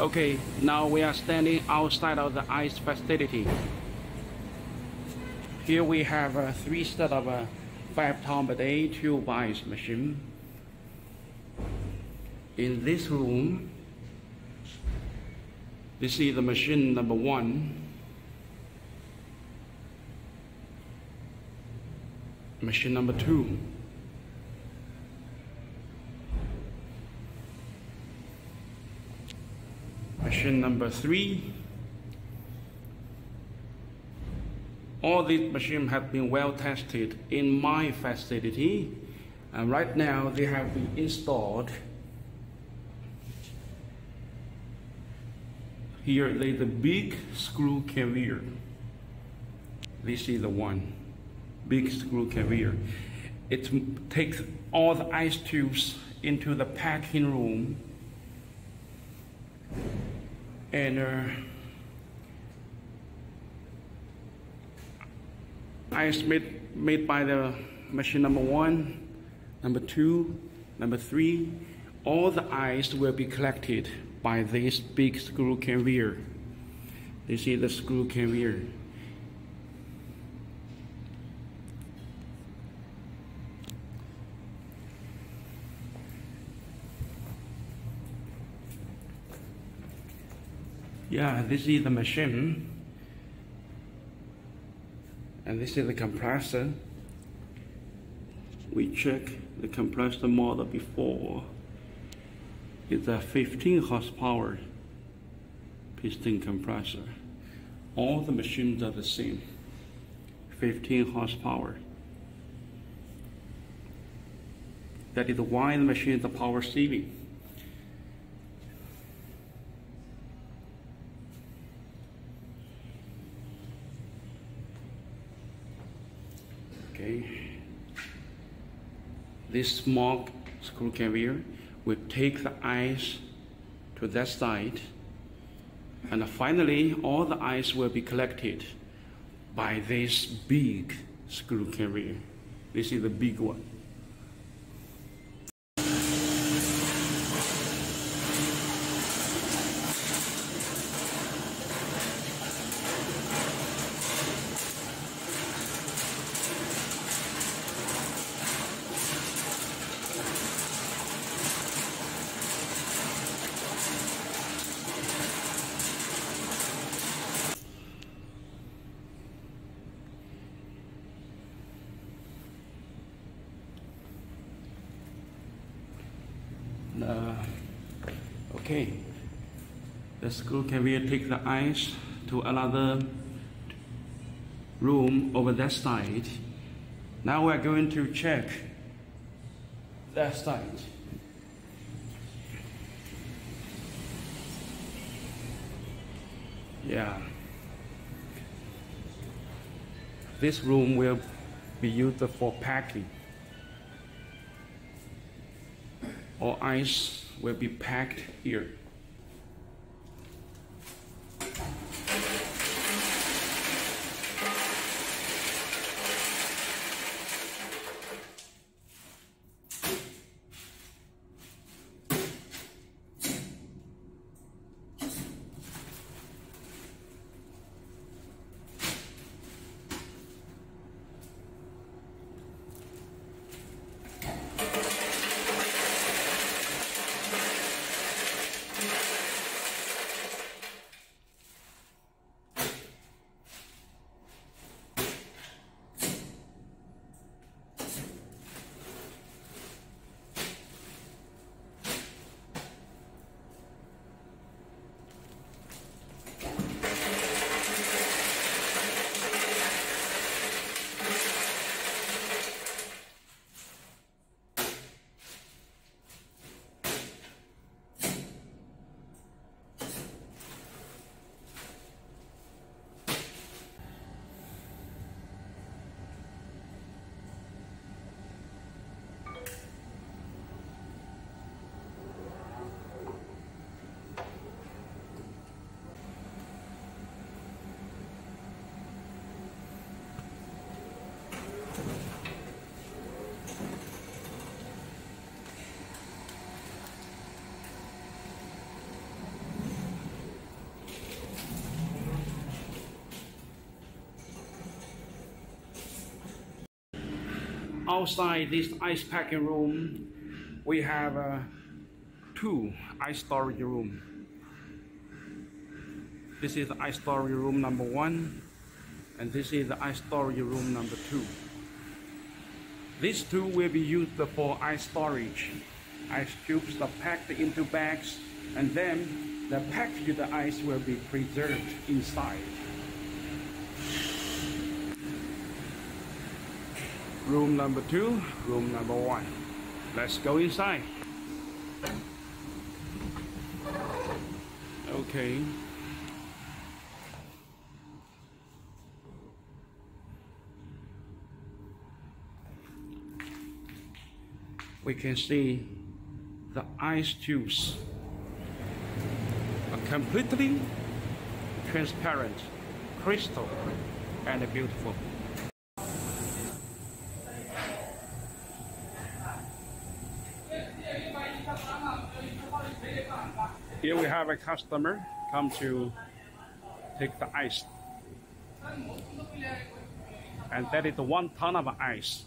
Okay, now we are standing outside of the ICE facility. Here we have three set of 5-ton per day tube ICE machine. In this room, this is the machine number 1. Machine number 2. Machine number 3. All these machines have been well tested in my facility, and right now they have been installed. Here is the big screw carrier. This is the one, big screw carrier. It takes all the ice tubes into the packing room, and ice made by the machine number 1, number 2, number 3, all the ice will be collected by this big screw carrier. This is the screw carrier. Yeah, this is the machine, and this is the compressor. We checked the compressor model before. It's a 15 horsepower piston compressor. All the machines are the same, 15 horsepower. That is why the machine is power saving. Okay. This small screw carrier will take the ice to that side, and finally all the ice will be collected by this big screw carrier. This is the big one. Okay, the screw carrier take the ice to another room over that side. Now we're going to check that side. Yeah, this room will be used for packing. All ice will be packed here. Outside this ice packing room, we have two ice storage rooms. This is the ice storage room number 1, and this is the ice storage room number 2. These two will be used for ice storage. Ice cubes are packed into bags, and then the packaged ice will be preserved inside. Room number 2, room number 1. Let's go inside. Okay. We can see the ice tubes are completely transparent, crystal, and beautiful. Here we have a customer come to take the ice, and that is 1 ton of ice.